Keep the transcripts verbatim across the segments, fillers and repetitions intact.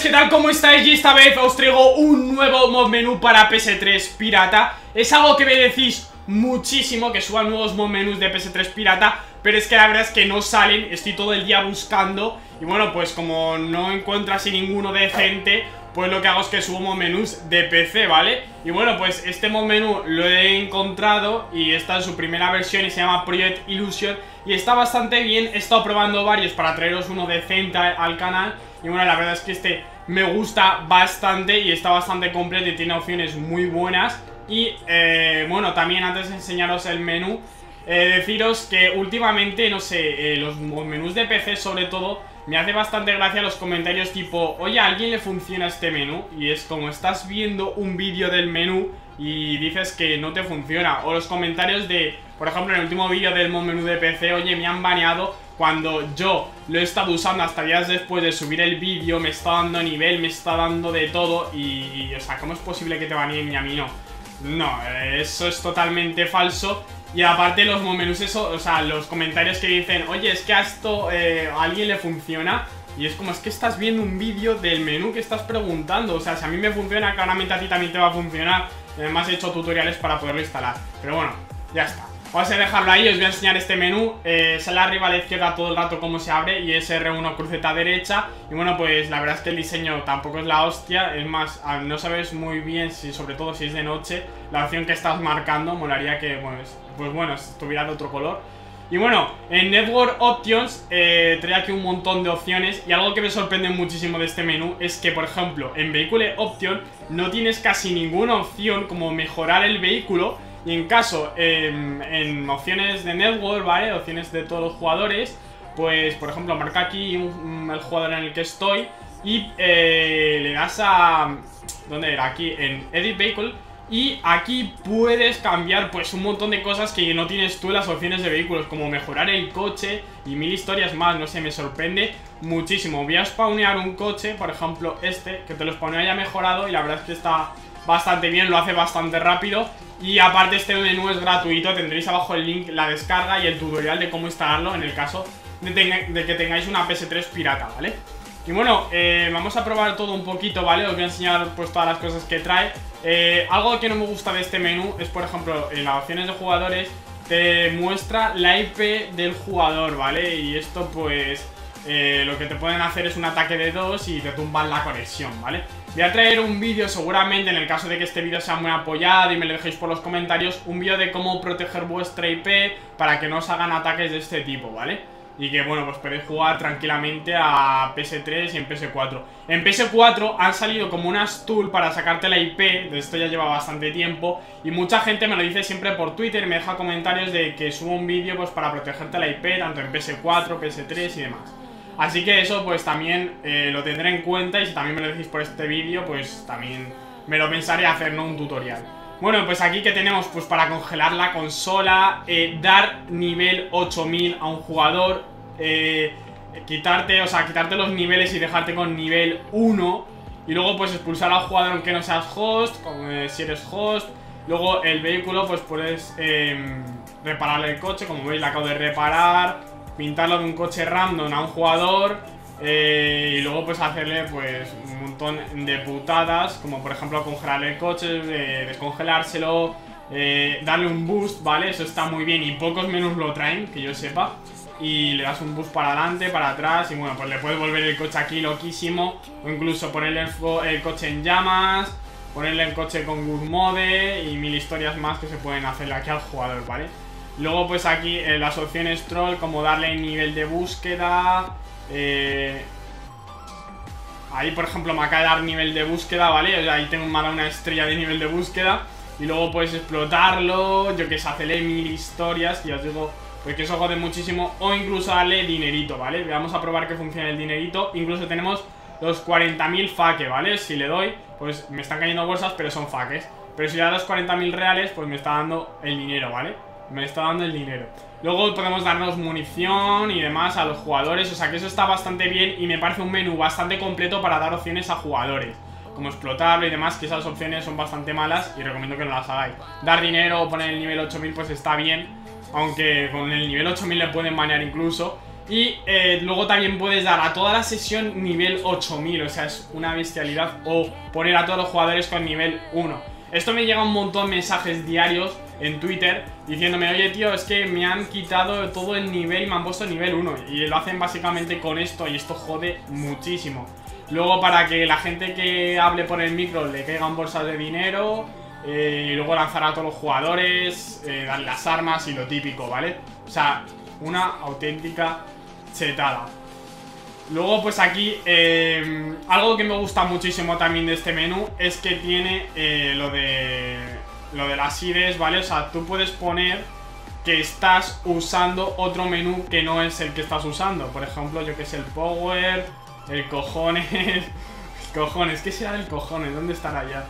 chavales, ¿qué tal? ¿Cómo estáis? Y esta vez os traigo un nuevo mod menú para P S tres pirata. Es algo que me decís muchísimo, que suban nuevos mod menús de P S tres pirata, pero es que la verdad es que no salen, estoy todo el día buscando. Y bueno, pues como no encuentro así ninguno decente, pues lo que hago es que subo mod menús de P C, ¿vale? Y bueno, pues este mod menú lo he encontrado y está en su primera versión y se llama Project Illusion. Y está bastante bien, he estado probando varios para traeros uno decente al canal. Y bueno, la verdad es que este me gusta bastante y está bastante completo y tiene opciones muy buenas. Y eh, bueno, también antes de enseñaros el menú, eh, deciros que últimamente, no sé, eh, los menús de P C sobre todo, me hace bastante gracia los comentarios tipo, oye, ¿a alguien le funciona este menú? Y es como estás viendo un vídeo del menú y dices que no te funciona. O los comentarios de, por ejemplo, en el último vídeo del mod menú de P C, oye, me han baneado cuando yo lo he estado usando hasta días después de subir el vídeo, me está dando nivel, me está dando de todo y, y o sea, ¿cómo es posible que te baneen y a mí no? No, eso es totalmente falso. Y aparte los momenús, eso, o sea, los comentarios que dicen, oye, es que a esto eh, a alguien le funciona. Y es como, es que estás viendo un vídeo del menú que estás preguntando. O sea, si a mí me funciona, claramente a ti también te va a funcionar. Además he hecho tutoriales para poderlo instalar. Pero bueno, ya está. Vamos a dejarlo ahí, os voy a enseñar este menú. eh, Sale arriba a la izquierda todo el rato cómo se abre y es R uno cruceta derecha. Y bueno, pues la verdad es que el diseño tampoco es la hostia. Es más, no sabes muy bien, si sobre todo si es de noche, la opción que estás marcando. Molaría que, bueno, pues bueno, estuviera de otro color. Y bueno, en Network Options eh, trae aquí un montón de opciones. Y algo que me sorprende muchísimo de este menú es que, por ejemplo, en Vehicle Option no tienes casi ninguna opción como mejorar el vehículo. Y en caso, eh, en opciones de network, ¿vale? Opciones de todos los jugadores, pues por ejemplo marca aquí un, el jugador en el que estoy y eh, le das a... ¿dónde era? Aquí en Edit Vehicle. Y aquí puedes cambiar pues un montón de cosas que no tienes tú en las opciones de vehículos, como mejorar el coche y mil historias más, no sé, me sorprende muchísimo. Voy a spawnear un coche, por ejemplo este, que te lo spawneo ya mejorado y la verdad es que está bastante bien, lo hace bastante rápido. Y aparte este menú es gratuito, tendréis abajo el link, la descarga y el tutorial de cómo instalarlo en el caso de, de que tengáis una P S tres pirata, ¿vale? Y bueno, eh, vamos a probar todo un poquito, ¿vale? Os voy a enseñar pues todas las cosas que trae. eh, Algo que no me gusta de este menú es, por ejemplo, en las opciones de jugadores te muestra la I P del jugador, ¿vale? Y esto pues... Eh, lo que te pueden hacer es un ataque de dos y te tumban la conexión, ¿vale? Voy a traer un vídeo seguramente, en el caso de que este vídeo sea muy apoyado y me lo dejéis por los comentarios, un vídeo de cómo proteger vuestra I P para que no os hagan ataques de este tipo, ¿vale? Y que, bueno, pues podéis jugar tranquilamente a P S tres y en P S cuatro. En P S cuatro han salido como unas tools para sacarte la I P, de esto ya lleva bastante tiempo. Y mucha gente me lo dice siempre por Twitter, me deja comentarios de que subo un vídeo pues para protegerte la I P, tanto en P S cuatro, P S tres y demás. Así que eso pues también eh, lo tendré en cuenta y si también me lo decís por este vídeo pues también me lo pensaré hacer, ¿no? Un tutorial. Bueno, pues aquí que tenemos pues para congelar la consola, eh, dar nivel ocho mil a un jugador, eh, quitarte, o sea, quitarte los niveles y dejarte con nivel uno. Y luego pues expulsar al jugador aunque no seas host, como, eh, si eres host. Luego el vehículo pues puedes eh, repararle el coche, como veis la acabo de reparar. Pintarlo de un coche random a un jugador, eh, y luego pues hacerle pues un montón de putadas, como por ejemplo congelarle el coche, eh, descongelárselo, eh, darle un boost, ¿vale? Eso está muy bien y pocos menús lo traen, que yo sepa. Y le das un boost para adelante, para atrás y bueno, pues le puedes volver el coche aquí loquísimo. O incluso ponerle el, el coche en llamas, ponerle el coche con good mode y mil historias más que se pueden hacerle aquí al jugador, ¿vale? Luego pues aquí eh, las opciones troll, como darle nivel de búsqueda, eh, ahí por ejemplo me acaba de dar nivel de búsqueda, ¿vale? O sea, ahí tengo mal una estrella de nivel de búsqueda. Y luego puedes explotarlo, yo que sé, hacerle mil historias, y os digo, pues que eso jode muchísimo. O incluso darle dinerito, ¿vale? Vamos a probar que funciona el dinerito. Incluso tenemos los cuarenta mil faques, ¿vale? Si le doy, pues me están cayendo bolsas, pero son faques. Pero si le da los cuarenta mil reales, pues me está dando el dinero, ¿vale? Me está dando el dinero. Luego podemos darnos munición y demás a los jugadores. O sea que eso está bastante bien y me parece un menú bastante completo para dar opciones a jugadores, como explotarlo y demás, que esas opciones son bastante malas y recomiendo que no las hagáis. Dar dinero o poner el nivel ocho mil pues está bien, aunque con el nivel ocho mil le pueden banear incluso. Y eh, luego también puedes dar a toda la sesión nivel ocho mil, o sea, es una bestialidad. O poner a todos los jugadores con nivel uno. Esto me llega un montón de mensajes diarios en Twitter diciéndome: oye tío, es que me han quitado todo el nivel y me han puesto nivel uno. Y lo hacen básicamente con esto, y esto jode muchísimo. Luego, para que la gente que hable por el micro le caigan bolsas de dinero, eh, y luego lanzar a todos los jugadores, eh, dar las armas y lo típico, ¿vale? O sea, una auténtica chetada. Luego, pues aquí, eh, algo que me gusta muchísimo también de este menú es que tiene eh, lo de lo de las I Ds, ¿vale? O sea, tú puedes poner que estás usando otro menú que no es el que estás usando. Por ejemplo, yo que sé, el Power, el Cojones, el Cojones, ¿qué será el Cojones? ¿Dónde estará ya?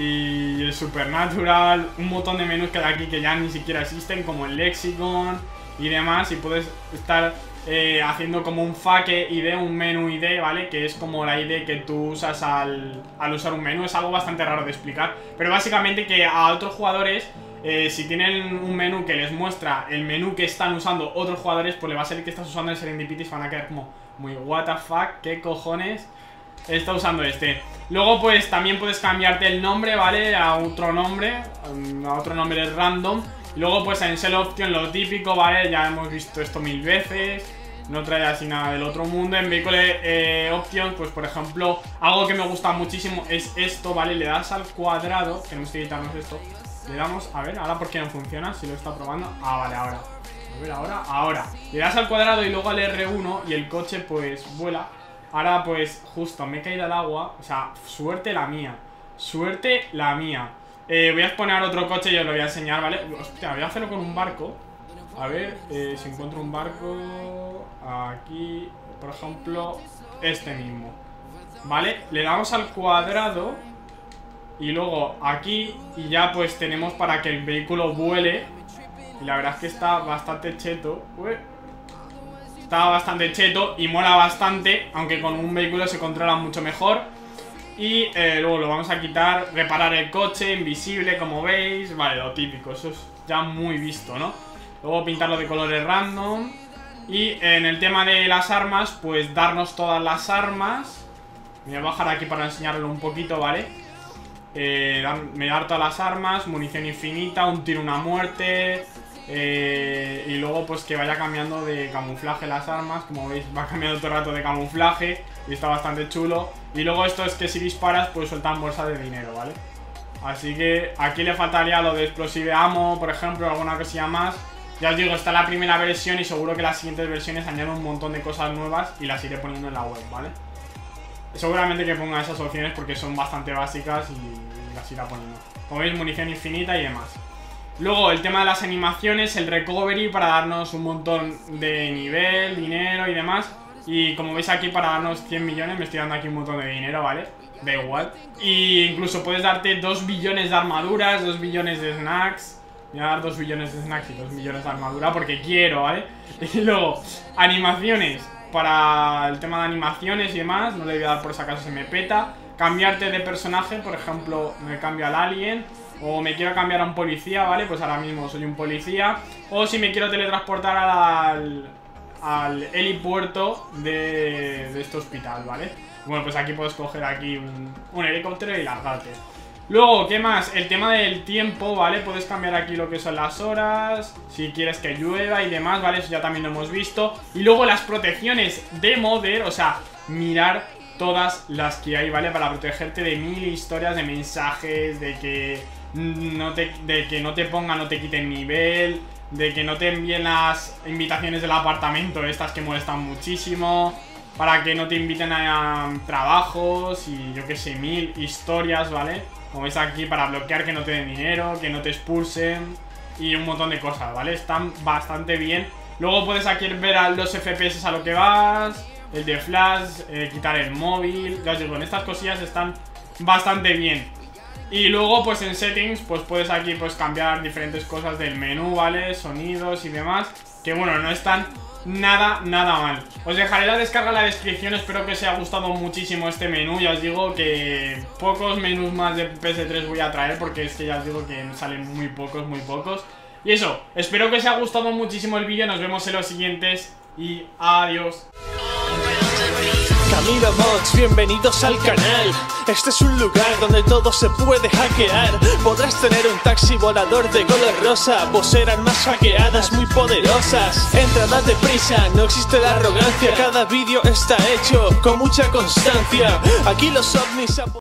Y el Supernatural, un montón de menús que hay aquí que ya ni siquiera existen, como el Lexicon y demás, y puedes estar eh, haciendo como un fake I D, un menú I D, ¿vale? Que es como la I D que tú usas al, al usar un menú. Es algo bastante raro de explicar, pero básicamente que a otros jugadores, eh, si tienen un menú que les muestra el menú que están usando otros jugadores, pues le va a salir que estás usando el Serendipity y van a quedar como muy what the fuck, ¿qué cojones está usando este? Luego pues también puedes cambiarte el nombre, ¿vale? A otro nombre, a otro nombre random. Luego pues en Sell Option lo típico, ¿vale? Ya hemos visto esto mil veces, no trae así nada del otro mundo. En Vehicle eh, Options, pues por ejemplo, algo que me gusta muchísimo es esto, ¿vale? Le das al cuadrado, que no estoy editando esto, le damos, a ver, ahora porque no funciona, si lo está probando, ah, vale, ahora, a ver, ahora, ahora, le das al cuadrado y luego al erre uno y el coche pues vuela. Ahora pues justo me he caído al agua, o sea, suerte la mía, suerte la mía. Eh, voy a exponer otro coche y os lo voy a enseñar, ¿vale? Hostia, voy a hacerlo con un barco. A ver, eh, si encuentro un barco. Aquí, por ejemplo, este mismo, ¿vale? Le damos al cuadrado y luego aquí, y ya pues tenemos para que el vehículo vuele. Y la verdad es que está bastante cheto. Uy. Está bastante cheto y mola bastante, aunque con un vehículo se controla mucho mejor. Y eh, luego lo vamos a quitar, reparar el coche, invisible, como veis. Vale, lo típico, eso es ya muy visto, ¿no? Luego pintarlo de colores random. Y eh, en el tema de las armas, pues darnos todas las armas. Me voy a bajar aquí para enseñarlo un poquito, ¿vale? Eh, me dar todas las armas, munición infinita, un tiro, una muerte. Eh, y luego pues que vaya cambiando de camuflaje las armas. Como veis, va cambiando todo el rato de camuflaje y está bastante chulo. Y luego esto es que si disparas pues sueltan bolsas de dinero, ¿vale? Así que aquí le faltaría lo de explosive ammo, por ejemplo, alguna cosilla más. Ya os digo, está la primera versión y seguro que las siguientes versiones añaden un montón de cosas nuevas y las iré poniendo en la web, ¿vale? Seguramente que ponga esas opciones porque son bastante básicas y las irá poniendo. Como veis, munición infinita y demás. Luego el tema de las animaciones, el recovery para darnos un montón de nivel, dinero y demás. Y como veis aquí, para darnos cien millones, me estoy dando aquí un montón de dinero, ¿vale? Da igual. Y incluso puedes darte dos billones de armaduras, dos billones de snacks. Voy a dar dos billones de snacks y dos millones de armadura porque quiero, ¿vale? Y luego animaciones, para el tema de animaciones y demás, no le voy a dar por si acaso se me peta. Cambiarte de personaje, por ejemplo, me cambio al alien. O me quiero cambiar a un policía, ¿vale? Pues ahora mismo soy un policía. O si me quiero teletransportar al, al helipuerto de, de este hospital, ¿vale? Bueno, pues aquí puedes coger aquí un, un helicóptero y largarte. Luego, ¿qué más? El tema del tiempo, ¿vale? Puedes cambiar aquí lo que son las horas, si quieres que llueva y demás, ¿vale? Eso ya también lo hemos visto. Y luego las protecciones de modder, o sea, mirar todas las que hay, ¿vale? Para protegerte de mil historias, de mensajes, de que no te, de que no te pongan, no te quiten nivel, de que no te envíen las invitaciones del apartamento, estas que molestan muchísimo, para que no te inviten a trabajos y yo que sé, mil historias, ¿vale? Como veis aquí, para bloquear que no te den dinero, que no te expulsen y un montón de cosas, ¿vale? Están bastante bien. Luego puedes aquí ver a los F P S a lo que vas, el de flash, eh, quitar el móvil. Ya os digo, en estas cosillas están bastante bien. Y luego pues en settings pues puedes aquí pues cambiar diferentes cosas del menú, ¿vale? Sonidos y demás, que bueno, no están nada, nada mal. Os dejaré la descarga en la descripción. Espero que os haya gustado muchísimo este menú. Ya os digo que pocos menús más de P S tres voy a traer, porque es que ya os digo que salen muy pocos, muy pocos. Y eso, espero que os haya gustado muchísimo el vídeo. Nos vemos en los siguientes y adiós. Camilo Mods, bienvenidos al canal. Este es un lugar donde todo se puede hackear. Podrás tener un taxi volador de color rosa, poseer armas hackeadas muy poderosas. Entra, date prisa, no existe la arrogancia. Cada vídeo está hecho con mucha constancia. Aquí los ovnis...